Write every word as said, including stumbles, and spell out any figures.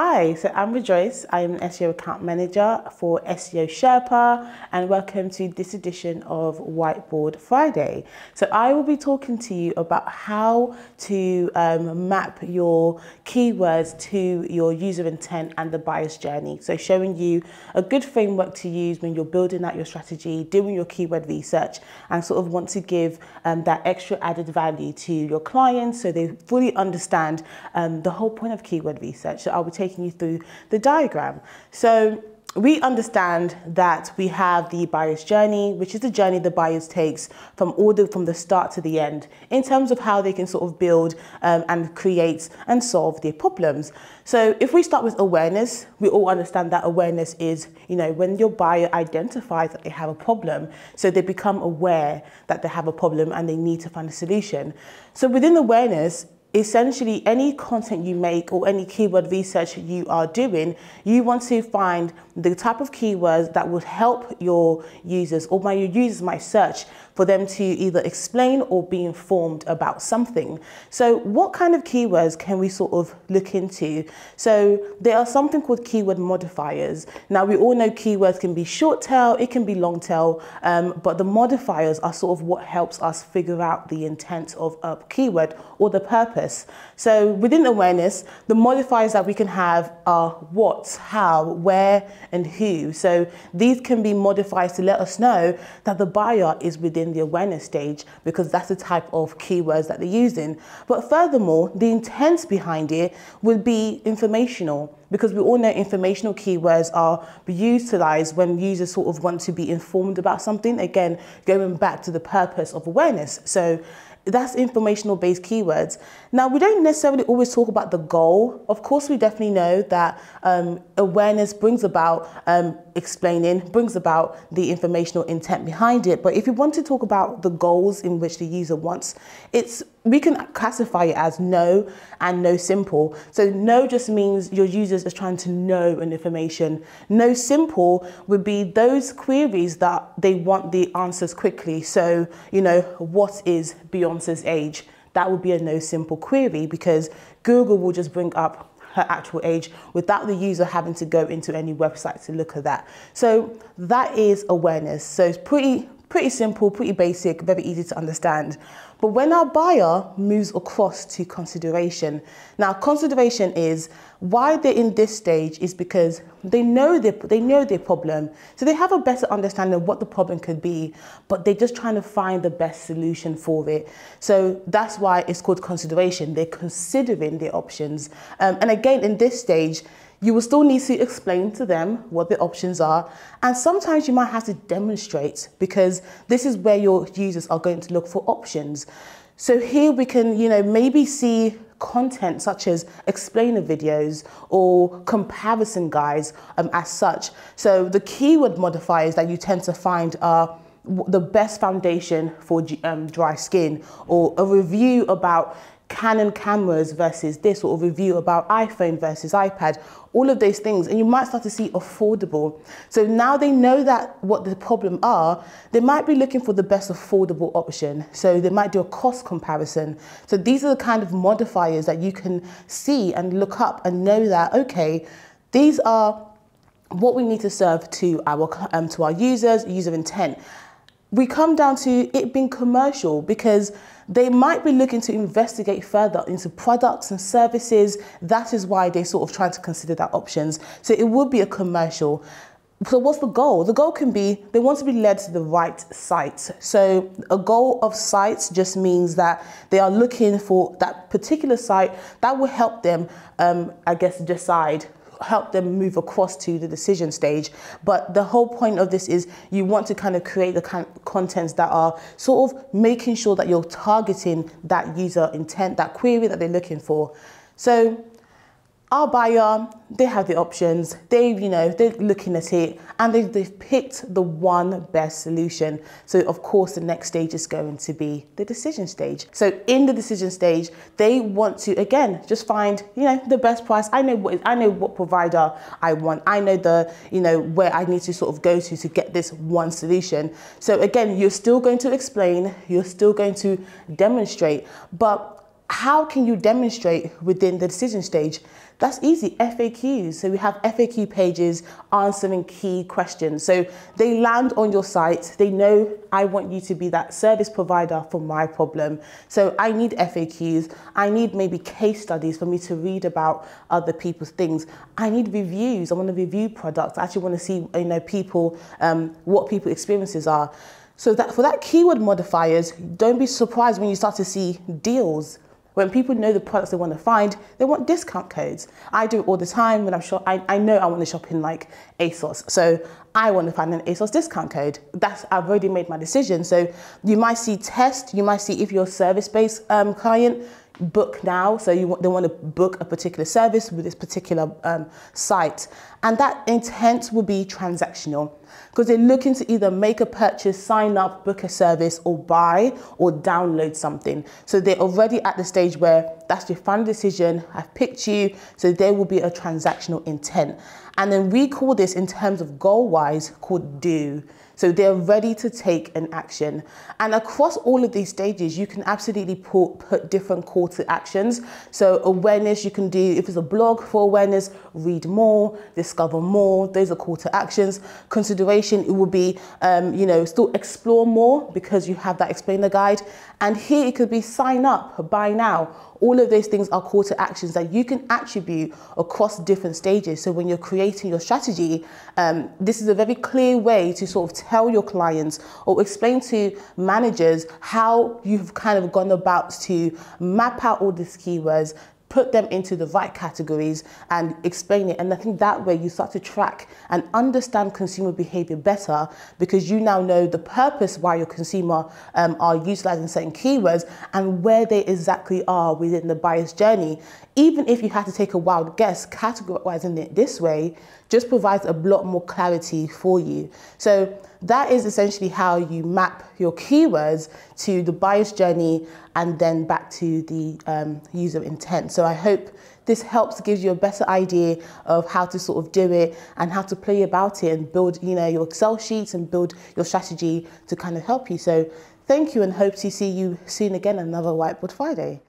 Hi, so I'm Rejoice. I'm an S E O account manager for S E O Sherpa, and welcome to this edition of Whiteboard Friday. So I will be talking to you about how to um, map your keywords to your user intent and the buyer's journey. So showing you a good framework to use when you're building out your strategy, doing your keyword research, and sort of want to give um, that extra added value to your clients so they fully understand um, the whole point of keyword research. So I'll be taking you through the diagram. So we understand that we have the buyer's journey, which is the journey the buyers takes from all the, from the start to the end in terms of how they can sort of build um, and create and solve their problems. So if we start with awareness, we all understand that awareness is, you know, when your buyer identifies that they have a problem, so they become aware that they have a problem and they need to find a solution. So within awareness, essentially, any content you make or any keyword research you are doing, you want to find the type of keywords that would help your users, or my your users might search for them to either explain or be informed about something. So what kind of keywords can we sort of look into? So there are something called keyword modifiers. Now we all know keywords can be short tail, it can be long tail, um, but the modifiers are sort of what helps us figure out the intent of a keyword or the purpose. So within awareness, the modifiers that we can have are what, how, where, and who. So these can be modifiers to let us know that the buyer is within the awareness stage, because that's the type of keywords that they're using. But furthermore, the intent behind it will be informational, because we all know informational keywords are utilized when users sort of want to be informed about something. Again, going back to the purpose of awareness. So that's informational based keywords. Now, we don't necessarily always talk about the goal. Of course, we definitely know that um, awareness brings about um, explaining, brings about the informational intent behind it. But if you want to talk about the goals in which the user wants, it's we can classify it as know and know simple. So know just means your users are trying to know an information. Know simple would be those queries that they want the answers quickly. So, you know, what is Beyonce's age? That would be a know simple query, because Google will just bring up her actual age without the user having to go into any website to look at that. So that is awareness. So it's pretty Pretty simple, pretty basic, very easy to understand. But when our buyer moves across to consideration, now consideration is why they're in this stage is because they know their, they know their problem. So they have a better understanding of what the problem could be, but they're just trying to find the best solution for it. So that's why it's called consideration. They're considering their options. Um, and again, in this stage, you will still need to explain to them what the options are. And sometimes you might have to demonstrate, because this is where your users are going to look for options. So here we can, you know, maybe see content such as explainer videos or comparison guides um, as such. So the keyword modifiers that you tend to find are the best foundation for um, dry skin, or a review about Canon cameras versus this, or a review about iPhone versus iPad, all of those things. And you might start to see affordable. So now they know that what the problem are, they might be looking for the best affordable option. So they might do a cost comparison. So these are the kind of modifiers that you can see and look up and know that, okay, these are what we need to serve to our, um, to our users, user intent. We come down to it being commercial, because they might be looking to investigate further into products and services. That is why they're sort of trying to consider that options. So it would be a commercial. So what's the goal? The goal can be they want to be led to the right sites. So a goal of sites just means that they are looking for that particular site that will help them, um, I guess, decide, help them move across to the decision stage. But the whole point of this is you want to kind of create the kind of contents that are sort of making sure that you're targeting that user intent, that query that they're looking for. So our buyer, they have the options, they, you know, they're looking at it, and they, they've picked the one best solution. So of course, the next stage is going to be the decision stage. So in the decision stage, they want to, again, just find, you know, the best price. I know what, I know what provider I want. I know the, you know, where I need to sort of go to to get this one solution. So again, you're still going to explain, you're still going to demonstrate, but how can you demonstrate within the decision stage? That's easy, F A Qs. So we have F A Q pages answering key questions. So they land on your site. They know I want you to be that service provider for my problem. So I need F A Qs. I need maybe case studies for me to read about other people's things. I need reviews. I want to review products. I actually want to see, you know, people, um, what people's experiences are. So that for that keyword modifiers, don't be surprised when you start to see deals. When people know the products they want to find, they want discount codes. I do it all the time when I'm shop. I, I know I want to shop in like ASOS. So I want to find an ASOS discount code. That's, I've already made my decision. So you might see test, you might see if you're a service-based um, client, book now. So you want, they want to book a particular service with this particular um, site. And that intent will be transactional, because they're looking to either make a purchase, sign up, book a service, or buy or download something. So they're already at the stage where that's your final decision. I've picked you. So there will be a transactional intent. And then we call this, in terms of goal-wise, called do. So they're ready to take an action. And across all of these stages, you can absolutely put, put different call to actions. So awareness, you can do, if it's a blog for awareness, read more, discover more. Those are call to actions. Consideration, it will be, um, you know, still explore more, because you have that explainer guide. And here it could be sign up, buy now. All of those things are call to actions that you can attribute across different stages. So when you're creating your strategy, um, this is a very clear way to sort of tell your clients or explain to managers how you've kind of gone about to map out all these keywords, put them into the right categories, and explain it. And I think that way you start to track and understand consumer behavior better, because you now know the purpose why your consumer um, are utilizing certain keywords and where they exactly are within the buyer's journey. Even if you had to take a wild guess, categorizing it this way just provides a lot more clarity for you. So that is essentially how you map your keywords to the buyer's journey and then back to the um, user intent. So I hope this helps, gives you a better idea of how to sort of do it and how to play about it and build, you know, your Excel sheets and build your strategy to kind of help you. So thank you, and hope to see you soon again on another Whiteboard Friday.